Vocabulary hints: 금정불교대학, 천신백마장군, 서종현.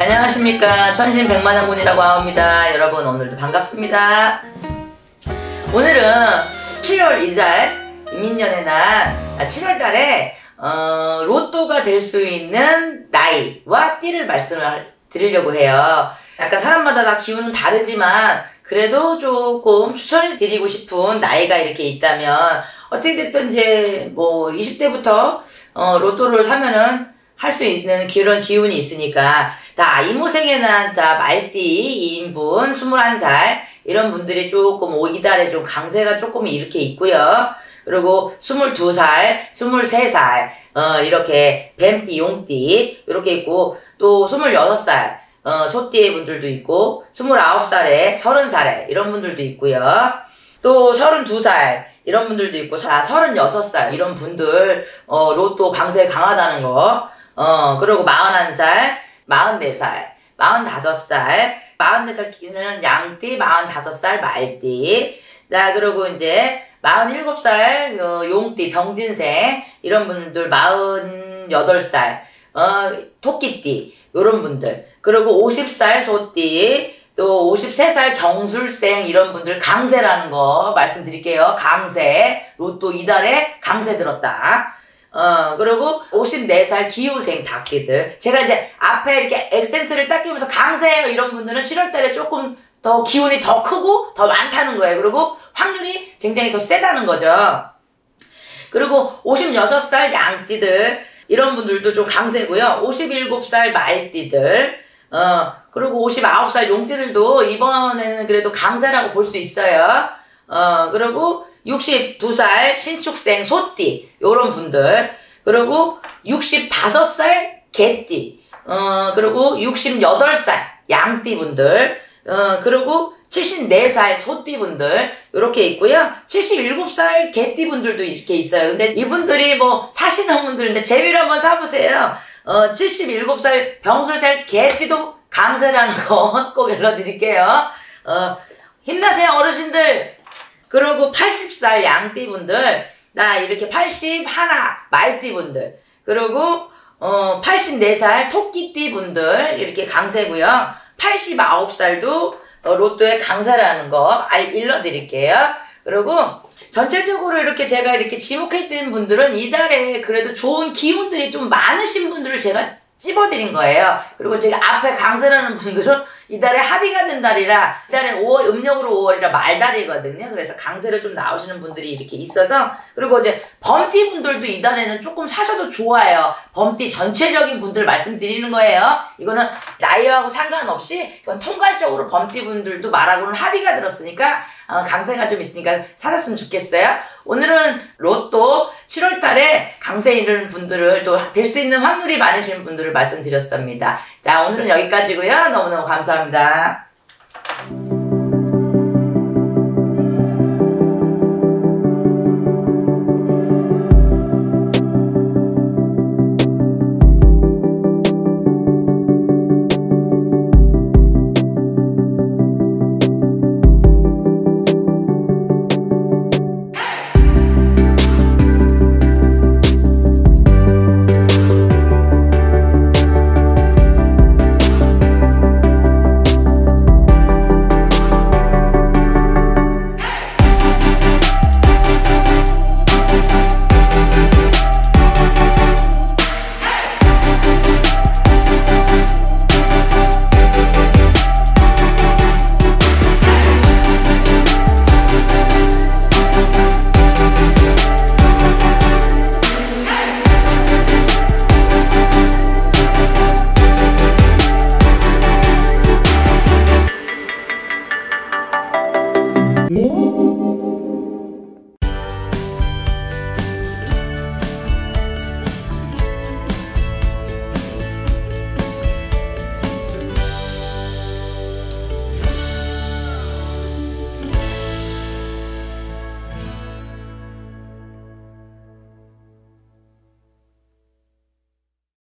안녕하십니까, 천신백마장군이라고 합니다. 여러분, 오늘도 반갑습니다. 오늘은 7월 2달 이민년의 날 7월달에 로또가 될 수 있는 나이와 띠를 말씀을 드리려고 해요. 약간 사람마다 다 기운은 다르지만 그래도 조금 추천해 드리고 싶은 나이가 이렇게 있다면, 어떻게 됐든 이제 뭐 20대부터 로또를 사면은 할 수 있는 그런 기운이 있으니까, 다 이모생에 난 다 말띠 2인분 21살 이런 분들이 조금 이달에 좀 강세가 조금 이렇게 있고요. 그리고 22살, 23살 이렇게 뱀띠, 용띠 이렇게 있고, 또 26살 소띠의 분들도 있고, 29살에 30살에 이런 분들도 있고요. 또 32살 이런 분들도 있고, 36살 이런 분들 로또 강세 강하다는 거. 그리고 41살, 44살, 45살, 44살끼리는 양띠, 45살 말띠. 그리고 이제 47살 용띠, 병진생 이런 분들, 48살 토끼띠 이런 분들, 그리고 50살 소띠, 또 53살 경술생 이런 분들 강세라는 거 말씀드릴게요. 강세, 로또 이달에 강세 들었다. 그리고 54살 기후생 닭띠들, 제가 이제 앞에 이렇게 액센트를 딱 끼우면서 강세예요 이런 분들은 7월달에 조금 더 기운이 더 크고 더 많다는 거예요. 그리고 확률이 굉장히 더 세다는 거죠. 그리고 56살 양띠들 이런 분들도 좀 강세고요. 57살 말띠들, 그리고 59살 용띠들도 이번에는 그래도 강세라고 볼 수 있어요. 그리고 62살 신축생 소띠 요런 분들, 그리고 65살 개띠, 그리고 68살 양띠 분들, 그리고 74살 소띠 분들 요렇게 있고요. 77살 개띠 분들도 이렇게 있어요. 근데 이분들이 뭐 사시는 분들인데 재미로 한번 사보세요. 77살 병술살 개띠도 강세라는 거 꼭 일러드릴게요. 힘나세요, 어르신들. 그리고 80살 양띠분들, 이렇게 81 말띠분들, 그리고 84살 토끼띠분들 이렇게 강세고요. 89살도 로또의 강세라는 거 일러드릴게요. 그리고 전체적으로 이렇게 제가 이렇게 지목해드린 분들은 이달에 그래도 좋은 기운들이 좀 많으신 분들을 제가 찝어드린 거예요. 그리고 지금 앞에 강세라는 분들은 이달에 합의가 된 달이라, 이달에 5월, 음력으로 5월이라 말달이거든요. 그래서 강세를 좀 나오시는 분들이 이렇게 있어서, 그리고 이제 범띠 분들도 이달에는 조금 사셔도 좋아요. 범띠 전체적인 분들 말씀드리는 거예요. 이거는 나이하고 상관없이 이건 통괄적으로 범띠 분들도 말하고는 합의가 들었으니까, 강세가 좀 있으니까 사셨으면 좋겠어요. 오늘은 로또 7월달에 강세 있는 분들을, 또 될 수 있는 확률이 많으신 분들을 말씀드렸습니다. 오늘은 여기까지고요. 너무너무 감사합니다.